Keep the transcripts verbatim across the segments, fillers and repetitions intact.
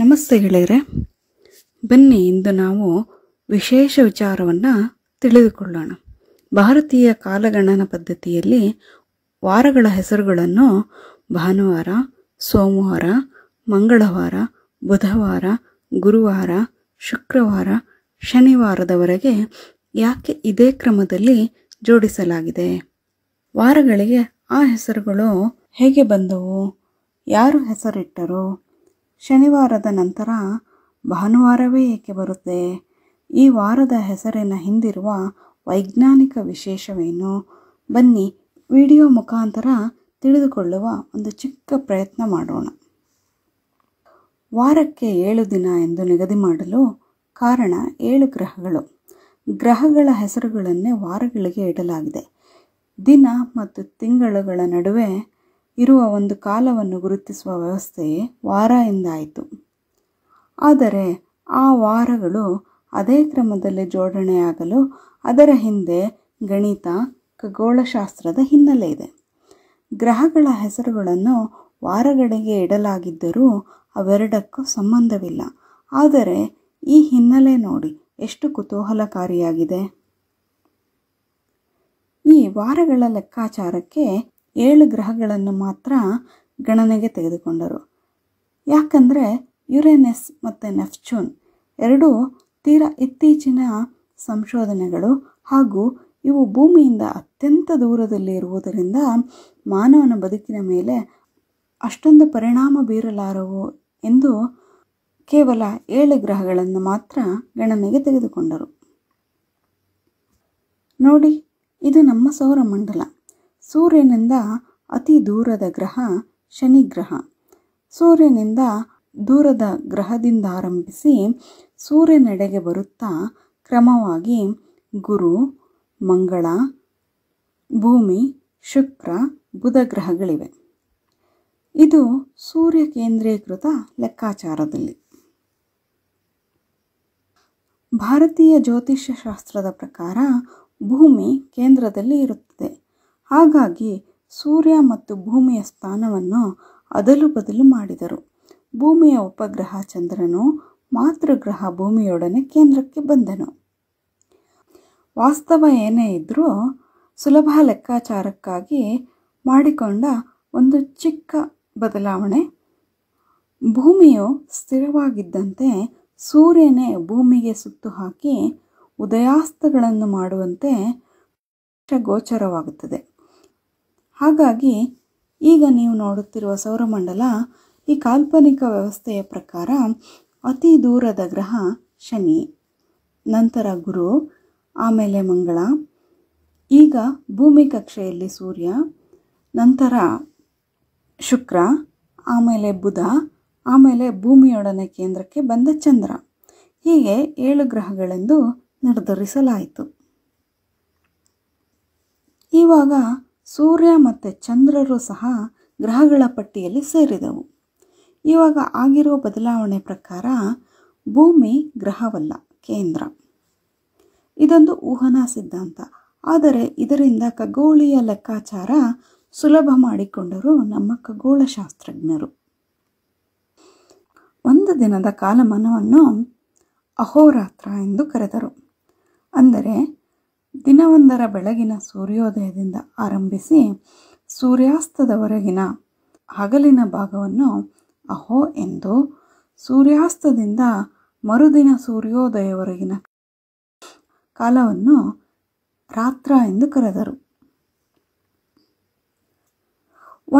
ನಮಸ್ತೆ ಗೆಳೆಯರೇ, ಬನ್ನಿ ಇಂದು ನಾವು ವಿಶೇಷ ವಿಚಾರವನ್ನು ತಿಳಿದುಕೊಳ್ಳೋಣ. ಭಾರತೀಯ ಕಾಲಗಣನ ಪದ್ಧತಿಯಲ್ಲಿ ವಾರಗಳ ಹೆಸರುಗಳನ್ನು ಭಾನುವಾರ, ಸೋಮವಾರ, ಮಂಗಳವಾರ, ಬುಧವಾರ, ಗುರುವಾರ, ಶುಕ್ರವಾರ, ಶನಿವಾರದವರೆಗೆ ಯಾಕೆ ಇದೇ ಕ್ರಮದಲ್ಲಿ ಜೋಡಿಸಲಾಗಿದೆ? ವಾರಗಳಿಗೆ ಆ ಹೆಸರುಗಳು ಹೇಗೆ ಬಂದವು? ಯಾರು ಹೆಸರಿಟ್ಟರು? ಶನಿವಾರದ ನಂತರ ಭಾನುವಾರವೇ ಏಕೆ ಬರುತ್ತೆ? ಈ ವಾರದ ಹೆಸರಿನ ಹಿಂದಿರುವ ವೈಜ್ಞಾನಿಕ ವಿಶೇಷವೇನು? ಬನ್ನಿ ವಿಡಿಯೋ ಮುಖಾಂತರ ತಿಳಿದುಕೊಳ್ಳುವ ಒಂದು ಚಿಕ್ಕ ಪ್ರಯತ್ನ ಮಾಡೋಣ. ವಾರಕ್ಕೆ ಏಳು ದಿನ ಎಂದು ನಿಗದಿ ಮಾಡಲು ಕಾರಣ ಏಳು ಗ್ರಹಗಳು. ಗ್ರಹಗಳ ಹೆಸರುಗಳನ್ನೇ ವಾರಗಳಿಗೆ ಇಡಲಾಗಿದೆ. ದಿನ ಮತ್ತು ತಿಂಗಳುಗಳ ನಡುವೆ ಇರುವ ಒಂದು ಕಾಲವನ್ನು ಗುರುತಿಸುವ ವ್ಯವಸ್ಥೆಯೇ ವಾರ ಎಂದಾಯಿತು. ಆದರೆ ಆ ವಾರಗಳು ಅದೇ ಕ್ರಮದಲ್ಲಿ ಜೋಡಣೆಯಾಗಲು ಅದರ ಹಿಂದೆ ಗಣಿತ, ಖಗೋಳಶಾಸ್ತ್ರದ ಹಿನ್ನೆಲೆ ಇದೆ. ಗ್ರಹಗಳ ಹೆಸರುಗಳನ್ನು ವಾರಗಳಿಗೆ ಇಡಲಾಗಿದ್ದರೂ ಅವೆರಡಕ್ಕೂ ಸಂಬಂಧವಿಲ್ಲ. ಆದರೆ ಈ ಹಿನ್ನೆಲೆ ನೋಡಿ ಎಷ್ಟು ಕುತೂಹಲಕಾರಿಯಾಗಿದೆ. ಈ ವಾರಗಳ ಲೆಕ್ಕಾಚಾರಕ್ಕೆ ಏಳು ಗ್ರಹಗಳನ್ನು ಮಾತ್ರ ಗಣನೆಗೆ ತೆಗೆದುಕೊಂಡರು. ಯಾಕಂದರೆ ಯುರೇನಸ್ ಮತ್ತು ನೆಪ್ಚೂನ್ ಎರಡೂ ತೀರಾ ಇತ್ತೀಚಿನ ಸಂಶೋಧನೆಗಳು ಹಾಗೂ ಇವು ಭೂಮಿಯಿಂದ ಅತ್ಯಂತ ದೂರದಲ್ಲಿ ಇರುವುದರಿಂದ ಮಾನವನ ಬದುಕಿನ ಮೇಲೆ ಅಷ್ಟೊಂದು ಪರಿಣಾಮ ಬೀರಲಾರವು ಎಂದು ಕೇವಲ ಏಳು ಗ್ರಹಗಳನ್ನು ಮಾತ್ರ ಗಣನೆಗೆ ತೆಗೆದುಕೊಂಡರು. ನೋಡಿ, ಇದು ನಮ್ಮ ಸೌರಮಂಡಲ. ಸೂರ್ಯನಿಂದ ಅತಿ ದೂರದ ಗ್ರಹ ಶನಿ ಗ್ರಹ. ಸೂರ್ಯನಿಂದ ದೂರದ ಗ್ರಹದಿಂದ ಆರಂಭಿಸಿ ಸೂರ್ಯನೆಡೆಗೆ ಬರುತ್ತಾ ಕ್ರಮವಾಗಿ ಗುರು, ಮಂಗಳ, ಭೂಮಿ, ಶುಕ್ರ, ಬುಧ ಗ್ರಹಗಳಿವೆ. ಇದು ಸೂರ್ಯ ಕೇಂದ್ರೀಕೃತ ಲೆಕ್ಕಾಚಾರದಲ್ಲಿ. ಭಾರತೀಯ ಜ್ಯೋತಿಷ್ಯ ಶಾಸ್ತ್ರದ ಪ್ರಕಾರ ಭೂಮಿ ಕೇಂದ್ರದಲ್ಲಿ ಇರುತ್ತದೆ. ಹಾಗಾಗಿ ಸೂರ್ಯ ಮತ್ತು ಭೂಮಿಯ ಸ್ಥಾನವನ್ನು ಅದಲು ಬದಲು ಮಾಡಿದರು. ಭೂಮಿಯ ಉಪಗ್ರಹ ಚಂದ್ರನು ಮಾತೃಗ್ರಹ ಭೂಮಿಯೊಡನೆ ಕೇಂದ್ರಕ್ಕೆ ಬಂದನು. ವಾಸ್ತವ ಏನೇ ಇದ್ರೂ ಸುಲಭ ಲೆಕ್ಕಾಚಾರಕ್ಕಾಗಿ ಮಾಡಿಕೊಂಡ ಒಂದು ಚಿಕ್ಕ ಬದಲಾವಣೆ. ಭೂಮಿಯು ಸ್ಥಿರವಾಗಿದ್ದಂತೆ ಸೂರ್ಯನೇ ಭೂಮಿಗೆ ಸುತ್ತು ಹಾಕಿ ಉದಯಾಸ್ತಗಳನ್ನು ಮಾಡುವಂತೆ ಗೋಚರವಾಗುತ್ತದೆ. ಹಾಗಾಗಿ ಈಗ ನೀವು ನೋಡುತ್ತಿರುವ ಸೌರಮಂಡಲ ಈ ಕಾಲ್ಪನಿಕ ವ್ಯವಸ್ಥೆಯ ಪ್ರಕಾರ ಅತಿ ದೂರದ ಗ್ರಹ ಶನಿ, ನಂತರ ಗುರು, ಆಮೇಲೆ ಮಂಗಳ, ಈಗ ಭೂಮಿ ಕಕ್ಷೆಯಲ್ಲಿ ಸೂರ್ಯ, ನಂತರ ಶುಕ್ರ, ಆಮೇಲೆ ಬುಧ, ಆಮೇಲೆ ಭೂಮಿಯೊಡನೆ ಕೇಂದ್ರಕ್ಕೆ ಬಂದ ಚಂದ್ರ. ಹೀಗೆ ಏಳು ಗ್ರಹಗಳೆಂದು ನಿರ್ಧರಿಸಲಾಯಿತು. ಇವಾಗ ಸೂರ್ಯ ಮತ್ತು ಚಂದ್ರರು ಸಹ ಗ್ರಹಗಳ ಪಟ್ಟಿಯಲ್ಲಿ ಸೇರಿದವು. ಇವಾಗ ಆಗಿರುವ ಬದಲಾವಣೆ ಪ್ರಕಾರ ಭೂಮಿ ಗ್ರಹವಲ್ಲ, ಕೇಂದ್ರ. ಇದೊಂದು ಊಹನಾ ಸಿದ್ಧಾಂತ. ಆದರೆ ಇದರಿಂದ ಖಗೋಳೀಯ ಲೆಕ್ಕಾಚಾರ ಸುಲಭ ಮಾಡಿಕೊಂಡರು ನಮ್ಮ ಖಗೋಳಶಾಸ್ತ್ರಜ್ಞರು. ಒಂದು ದಿನದ ಕಾಲಮಾನವನ್ನು ಅಹೋರಾತ್ರ ಎಂದು ಕರೆದರು. ಅಂದರೆ ದಿನವೊಂದರ ಬೆಳಗಿನ ಸೂರ್ಯೋದಯದಿಂದ ಆರಂಭಿಸಿ ಸೂರ್ಯಾಸ್ತದವರೆಗಿನ ಹಗಲಿನ ಭಾಗವನ್ನು ಅಹೋ ಎಂದು, ಸೂರ್ಯಾಸ್ತದಿಂದ ಮರುದಿನ ಸೂರ್ಯೋದಯವರೆಗಿನ ಕಾಲವನ್ನು ರಾತ್ರ ಎಂದು ಕರೆದರು.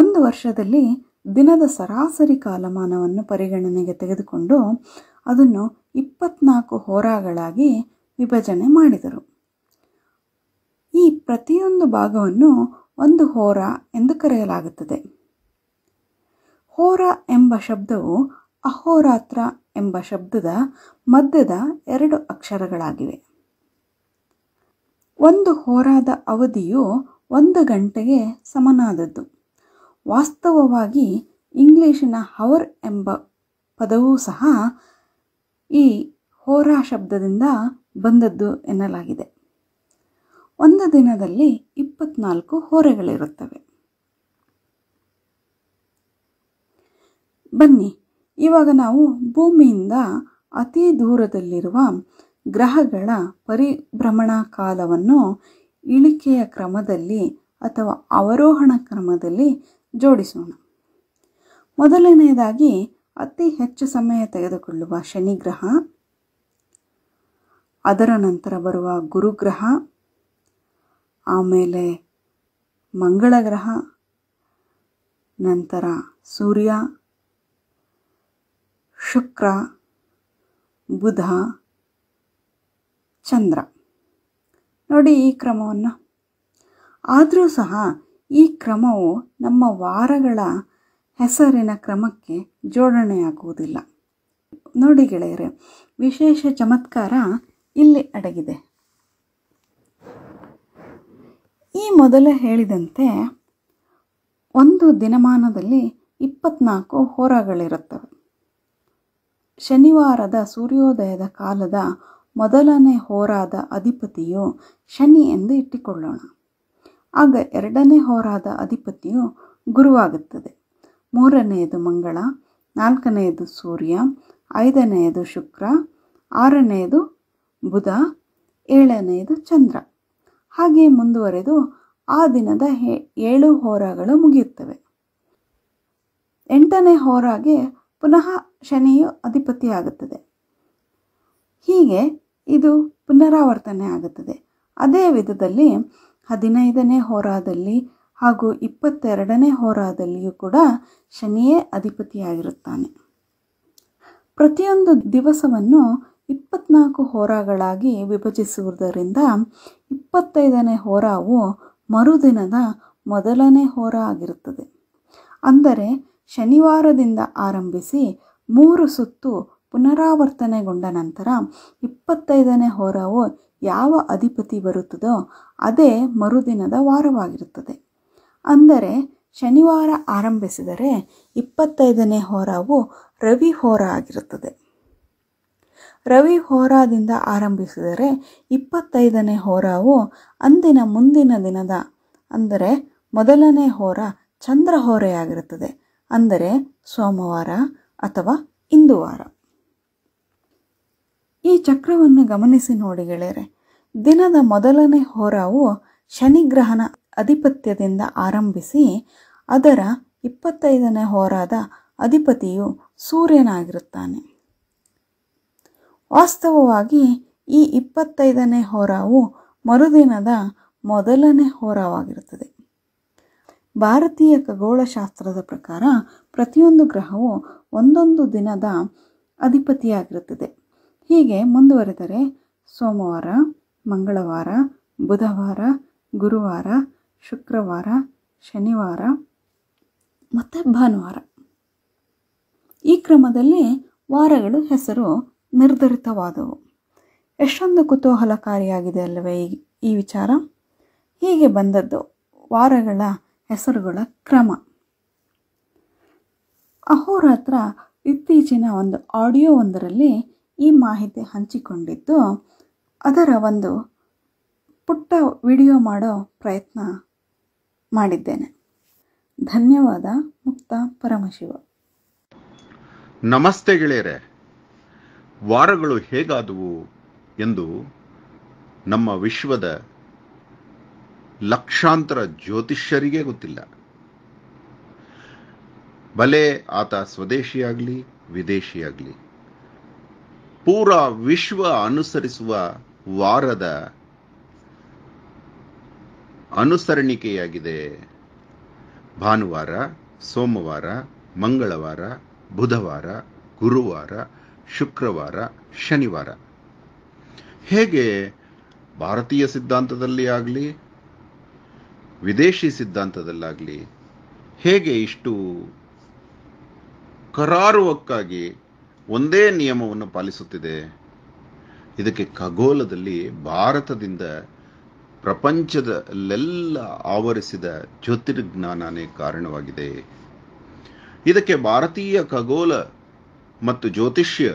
ಒಂದು ವರ್ಷದಲ್ಲಿ ದಿನದ ಸರಾಸರಿ ಕಾಲಮಾನವನ್ನು ಪರಿಗಣನೆಗೆ ತೆಗೆದುಕೊಂಡು ಅದನ್ನು ಇಪ್ಪತ್ನಾಲ್ಕು ಹೋರಾಗಳಾಗಿ ವಿಭಜನೆ ಮಾಡಿದರು. ಈ ಪ್ರತಿಯೊಂದು ಭಾಗವನ್ನು ಒಂದು ಹೋರ ಎಂದು ಕರೆಯಲಾಗುತ್ತದೆ. ಹೋರ ಎಂಬ ಶಬ್ದವು ಅಹೋರಾತ್ರ ಎಂಬ ಶಬ್ದದ ಮಧ್ಯದ ಎರಡು ಅಕ್ಷರಗಳಾಗಿವೆ. ಒಂದು ಹೋರಾದ ಅವಧಿಯು ಒಂದು ಗಂಟೆಗೆ ಸಮನಾದದ್ದು. ವಾಸ್ತವವಾಗಿ ಇಂಗ್ಲಿಶಿನ ಹವರ್ ಎಂಬ ಪದವೂ ಸಹ ಈ ಹೋರಾ ಶಬ್ದದಿಂದ ಬಂದದ್ದು ಎನ್ನಲಾಗಿದೆ. ಒಂದು ದಿನದಲ್ಲಿ ಇಪ್ಪತ್ನಾಲ್ಕು ಹೋರೆಗಳಿರುತ್ತವೆ. ಬನ್ನಿ ಇವಾಗ ನಾವು ಭೂಮಿಯಿಂದ ಅತಿ ದೂರದಲ್ಲಿರುವ ಗ್ರಹಗಳ ಪರಿಭ್ರಮಣ ಕಾಲವನ್ನು ಇಳಿಕೆಯ ಕ್ರಮದಲ್ಲಿ ಅಥವಾ ಅವರೋಹಣ ಕ್ರಮದಲ್ಲಿ ಜೋಡಿಸೋಣ. ಮೊದಲನೆಯದಾಗಿ ಅತಿ ಹೆಚ್ಚು ಸಮಯ ತೆಗೆದುಕೊಳ್ಳುವ ಶನಿ ಗ್ರಹ, ಅದರ ನಂತರ ಬರುವ ಗುರುಗ್ರಹ, ಆಮೇಲೆ ಮಂಗಳ ಗ್ರಹ, ನಂತರ ಸೂರ್ಯ, ಶುಕ್ರ, ಬುಧ, ಚಂದ್ರ. ನೋಡಿ ಈ ಕ್ರಮವನ್ನು. ಆದರೂ ಸಹ ಈ ಕ್ರಮವು ನಮ್ಮ ವಾರಗಳ ಹೆಸರಿನ ಕ್ರಮಕ್ಕೆ ಜೋಡಣೆಯಾಗುವುದಿಲ್ಲ. ನೋಡಿ ಗೆಳೆಯರೆ, ವಿಶೇಷ ಚಮತ್ಕಾರ ಇಲ್ಲಿ ಅಡಗಿದೆ. ಈ ಮೊದಲು ಹೇಳಿದಂತೆ ಒಂದು ದಿನಮಾನದಲ್ಲಿ ಇಪ್ಪತ್ನಾಲ್ಕು ಹೋರಾಗಳಿರುತ್ತವೆ. ಶನಿವಾರದ ಸೂರ್ಯೋದಯದ ಕಾಲದ ಮೊದಲನೇ ಹೋರಾದ ಅಧಿಪತಿಯು ಶನಿ ಎಂದು ಇಟ್ಟುಕೊಳ್ಳೋಣ. ಆಗ ಎರಡನೇ ಹೋರಾದ ಅಧಿಪತಿಯು ಗುರುವಾಗುತ್ತದೆ. ಮೂರನೆಯದು ಮಂಗಳ, ನಾಲ್ಕನೆಯದು ಸೂರ್ಯ, ಐದನೆಯದು ಶುಕ್ರ, ಆರನೆಯದು ಬುಧ, ಏಳನೆಯದು ಚಂದ್ರ. ಹಾಗೆ ಮುಂದುವರೆದು ಆ ದಿನದ ಏಳು ಹೋರಾಗಳು ಮುಗಿಯುತ್ತವೆ. ಎಂಟನೇ ಹೋರಾಗೆ ಪುನಃ ಶನಿಯು ಅಧಿಪತಿಯಾಗುತ್ತದೆ. ಹೀಗೆ ಇದು ಪುನರಾವರ್ತನೆ ಆಗುತ್ತದೆ. ಅದೇ ವಿಧದಲ್ಲಿ ಹದಿನೈದನೇ ಹೋರಾದಲ್ಲಿ ಹಾಗೂ ಇಪ್ಪತ್ತೆರಡನೇ ಹೋರಾದಲ್ಲಿಯೂ ಕೂಡ ಶನಿಯೇ ಅಧಿಪತಿಯಾಗಿರುತ್ತಾನೆ. ಪ್ರತಿಯೊಂದು ದಿವಸವನ್ನು ಇಪ್ಪತ್ನಾಲ್ಕು ಹೋರಾಗಳಾಗಿ ವಿಭಜಿಸುವುದರಿಂದ ಇಪ್ಪತ್ತೈದನೇ ಹೋರಾವು ಮರುದಿನದ ಮೊದಲನೇ ಹೋರಾ ಆಗಿರುತ್ತದೆ. ಅಂದರೆ ಶನಿವಾರದಿಂದ ಆರಂಭಿಸಿ ಮೂರು ಸುತ್ತು ಪುನರಾವರ್ತನೆಗೊಂಡ ನಂತರ ಇಪ್ಪತ್ತೈದನೇ ಹೋರಾವು ಯಾವ ಅಧಿಪತಿ ಬರುತ್ತದೋ ಅದೇ ಮರುದಿನದ ವಾರವಾಗಿರುತ್ತದೆ. ಅಂದರೆ ಶನಿವಾರ ಆರಂಭಿಸಿದರೆ ಇಪ್ಪತ್ತೈದನೇ ಹೋರಾವು ರವಿ ಹೋರಾ ಆಗಿರುತ್ತದೆ. ರವಿ ಹೋರಾದಿಂದ ಆರಂಭಿಸಿದರೆ ಇಪ್ಪತ್ತೈದನೇ ಹೋರಾವು ಅಂದಿನ ಮುಂದಿನ ದಿನದ ಅಂದರೆ ಮೊದಲನೇ ಹೋರ ಚಂದ್ರ ಹೋರೆಯಾಗಿರುತ್ತದೆ. ಅಂದರೆ ಸೋಮವಾರ ಅಥವಾ ಇಂದು ವಾರ. ಈ ಚಕ್ರವನ್ನು ಗಮನಿಸಿ ನೋಡಿ ಗೆಳೆಯರೆ, ದಿನದ ಮೊದಲನೇ ಹೋರಾವು ಶನಿಗ್ರಹನ ಅಧಿಪತ್ಯದಿಂದ ಆರಂಭಿಸಿ ಅದರ ಇಪ್ಪತ್ತೈದನೇ ಹೋರಾದ ಅಧಿಪತಿಯು ಸೂರ್ಯನಾಗಿರುತ್ತಾನೆ. ವಾಸ್ತವವಾಗಿ ಈ ಇಪ್ಪತ್ತೈದನೇ ಹೋರಾವು ಮರುದಿನದ ಮೊದಲನೇ ಹೋರಾವಾಗಿರುತ್ತದೆ. ಭಾರತೀಯ ಖಗೋಳಶಾಸ್ತ್ರದ ಪ್ರಕಾರ ಪ್ರತಿಯೊಂದು ಗ್ರಹವು ಒಂದೊಂದು ದಿನದ ಅಧಿಪತಿಯಾಗಿರುತ್ತದೆ. ಹೀಗೆ ಮುಂದುವರೆದರೆ ಸೋಮವಾರ, ಮಂಗಳವಾರ, ಬುಧವಾರ, ಗುರುವಾರ, ಶುಕ್ರವಾರ, ಶನಿವಾರ ಮತ್ತು ಭಾನುವಾರ. ಈ ಕ್ರಮದಲ್ಲಿ ವಾರಗಳು ಹೆಸರು ನಿರ್ಧರಿತವಾದವು. ಎಷ್ಟೊಂದು ಕುತೂಹಲಕಾರಿಯಾಗಿದೆ ಅಲ್ಲವೇ ಈ ವಿಚಾರ. ಹೀಗೆ ಬಂದದ್ದು ವಾರಗಳ ಹೆಸರುಗಳ ಕ್ರಮ. ಅಹೋರಾತ್ರ ಇತ್ತೀಚಿನ ಒಂದು ಆಡಿಯೋ ಒಂದರಲ್ಲಿ ಈ ಮಾಹಿತಿ ಹಂಚಿಕೊಂಡಿದ್ದು, ಅದರ ಒಂದು ಪುಟ್ಟ ವಿಡಿಯೋ ಮಾಡೋ ಪ್ರಯತ್ನ ಮಾಡಿದ್ದೇನೆ. ಧನ್ಯವಾದ. ಮುಕ್ತ ಪರಮಶಿವ. ನಮಸ್ತೆ ಗೆಳೆಯರೆ. ವಾರಗಳು ಹೇಗಾದವು ಎಂದು ನಮ್ಮ ವಿಶ್ವದ ಲಕ್ಷಾಂತರ ಜ್ಯೋತಿಷ್ಯರಿಗೆ ಗೊತ್ತಿಲ್ಲ. ಭಲೆ ಆತ ಸ್ವದೇಶಿಯಾಗಲಿ ವಿದೇಶಿಯಾಗಲಿ, ಪೂರಾ ವಿಶ್ವ ಅನುಸರಿಸುವ ವಾರದ ಅನುಸರಣಿಕೆಯಾಗಿದೆ. ಭಾನುವಾರ, ಸೋಮವಾರ, ಮಂಗಳವಾರ, ಬುಧವಾರ, ಗುರುವಾರ, ಶುಕ್ರವಾರ, ಶನಿವಾರ. ಹೇಗೆ ಭಾರತೀಯ ಸಿದ್ಧಾಂತದಲ್ಲಿ ಆಗಲಿ ವಿದೇಶಿ ಸಿದ್ಧಾಂತದಲ್ಲಾಗಲಿ ಹೇಗೆ ಇಷ್ಟು ಕರಾರುವಕ್ಕಾಗಿ ಒಂದೇ ನಿಯಮವನ್ನು ಪಾಲಿಸುತ್ತಿದೆ? ಇದಕ್ಕೆ ಖಗೋಳದಲ್ಲಿ ಭಾರತದಿಂದ ಪ್ರಪಂಚದಲ್ಲೆಲ್ಲ ಆವರಿಸಿದ ಜ್ಯೋತಿರ್ಜ್ಞಾನನೇ ಕಾರಣವಾಗಿದೆ. ಇದಕ್ಕೆ ಭಾರತೀಯ ಖಗೋಳ ಮತ್ತು ಜ್ಯೋತಿಷ್ಯ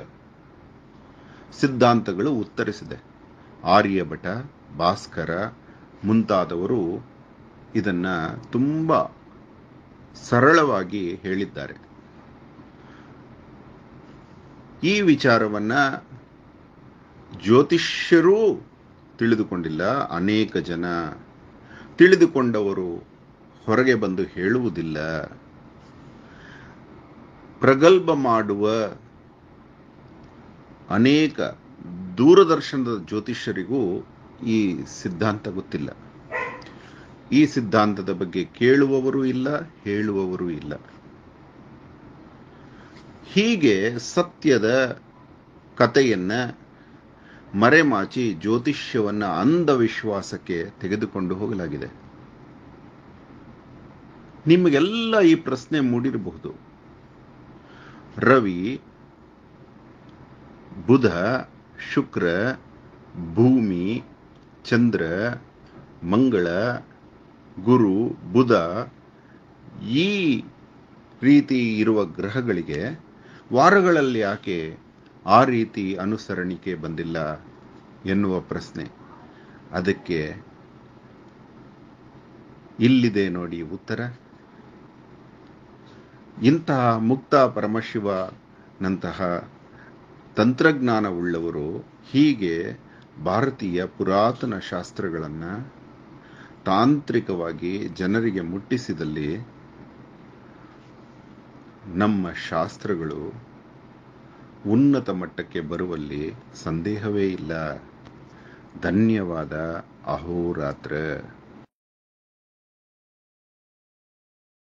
ಸಿದ್ಧಾಂತಗಳು ಉತ್ತರಿಸಿದೆ. ಆರ್ಯಭಟ, ಭಾಸ್ಕರ ಮುಂತಾದವರು ಇದನ್ನು ತುಂಬ ಸರಳವಾಗಿ ಹೇಳಿದ್ದಾರೆ. ಈ ವಿಚಾರವನ್ನು ಜ್ಯೋತಿಷ್ಯರು ತಿಳಿದುಕೊಂಡಿಲ್ಲ. ಅನೇಕ ಜನ ತಿಳಿದುಕೊಂಡವರು ಹೊರಗೆ ಬಂದು ಹೇಳುವುದಿಲ್ಲ. ಪ್ರಗಲ್ಭ ಮಾಡುವ ಅನೇಕ ದೂರದರ್ಶನದ ಜ್ಯೋತಿಷ್ಯರಿಗೂ ಈ ಸಿದ್ಧಾಂತ ಗೊತ್ತಿಲ್ಲ. ಈ ಸಿದ್ಧಾಂತದ ಬಗ್ಗೆ ಕೇಳುವವರು ಇಲ್ಲ, ಹೇಳುವವರು ಇಲ್ಲ. ಹೀಗೆ ಸತ್ಯದ ಕಥೆಯನ್ನು ಮರೆಮಾಚಿ ಜ್ಯೋತಿಷ್ಯವನ್ನು ಅಂಧವಿಶ್ವಾಸಕ್ಕೆ ತೆಗೆದುಕೊಂಡು ಹೋಗಲಾಗಿದೆ. ನಿಮಗೆಲ್ಲ ಈ ಪ್ರಶ್ನೆ ಮೂಡಿರಬಹುದು. ರವಿ, ಬುಧ, ಶುಕ್ರ, ಭೂಮಿ, ಚಂದ್ರ, ಮಂಗಳ, ಗುರು, ಬುಧ ಈ ರೀತಿ ಇರುವ ಗ್ರಹಗಳಿಗೆ ವಾರಗಳಲ್ಲಿ ಯಾಕೆ ಆ ರೀತಿ ಅನುಸರಣಿಕೆ ಬಂದಿಲ್ಲ ಎನ್ನುವ ಪ್ರಶ್ನೆ. ಅದಕ್ಕೆ ಇಲ್ಲಿದೆ ನೋಡಿ ಉತ್ತರ. ಇಂತಹ ಮುಕ್ತ ಪರಮಶಿವ ನಂತಹ ತಂತ್ರಜ್ಞಾನವುಳ್ಳವರು ಹೀಗೆ ಭಾರತೀಯ ಪುರಾತನ ಶಾಸ್ತ್ರಗಳನ್ನು ತಾಂತ್ರಿಕವಾಗಿ ಜನರಿಗೆ ಮುಟ್ಟಿಸಿದಲ್ಲಿ ನಮ್ಮ ಶಾಸ್ತ್ರಗಳು ಉನ್ನತ ಮಟ್ಟಕ್ಕೆ ಬರುವಲ್ಲಿ ಸಂದೇಹವೇ ಇಲ್ಲ. ಧನ್ಯವಾದ. ಅಹೋರಾತ್ರ.